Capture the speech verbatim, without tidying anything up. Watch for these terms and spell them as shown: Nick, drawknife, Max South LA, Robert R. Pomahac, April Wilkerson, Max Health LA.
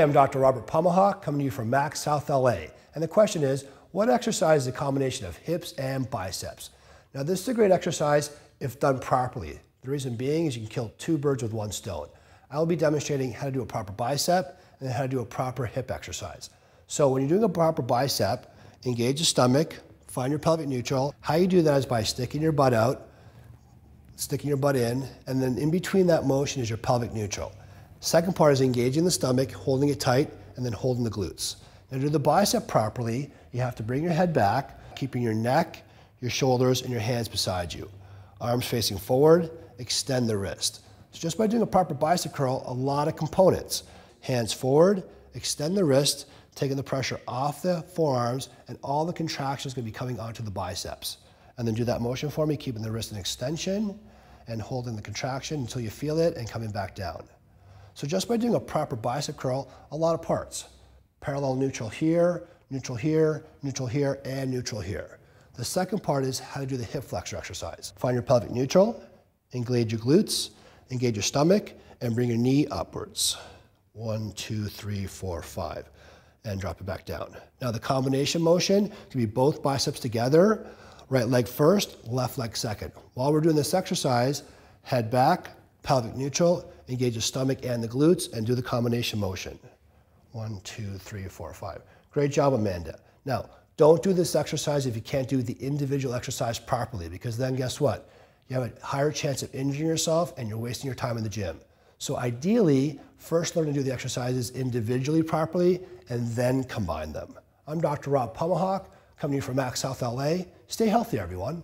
Hi, I'm Doctor Robert Pomahac, coming to you from Max South L A. And the question is, what exercise is a combination of hips and biceps? Now, this is a great exercise if done properly. The reason being is you can kill two birds with one stone. I'll be demonstrating how to do a proper bicep and then how to do a proper hip exercise. So when you're doing a proper bicep, engage the stomach, find your pelvic neutral. How you do that is by sticking your butt out, sticking your butt in, and then in between that motion is your pelvic neutral. Second part is engaging the stomach, holding it tight, and then holding the glutes. Now, to do the bicep properly, you have to bring your head back, keeping your neck, your shoulders, and your hands beside you. Arms facing forward, extend the wrist. So just by doing a proper bicep curl, a lot of components. Hands forward, extend the wrist, taking the pressure off the forearms, and all the contractions going to be coming onto the biceps. And then do that motion for me, keeping the wrist in extension and holding the contraction until you feel it and coming back down. So just by doing a proper bicep curl, a lot of parts. Parallel neutral here, neutral here, neutral here, and neutral here. The second part is how to do the hip flexor exercise. Find your pelvic neutral, engage your glutes, engage your stomach, and bring your knee upwards. One, two, three, four, five, and drop it back down. Now the combination motion can be both biceps together, right leg first, left leg second. While we're doing this exercise, head back, pelvic neutral, engage the stomach and the glutes, and do the combination motion. One, two, three, four, five. Great job, Amanda. Now, don't do this exercise if you can't do the individual exercise properly, because then guess what? You have a higher chance of injuring yourself and you're wasting your time in the gym. So ideally, first learn to do the exercises individually properly and then combine them. I'm Doctor Rob Pomahac, coming to you from Max Health L A. Stay healthy, everyone.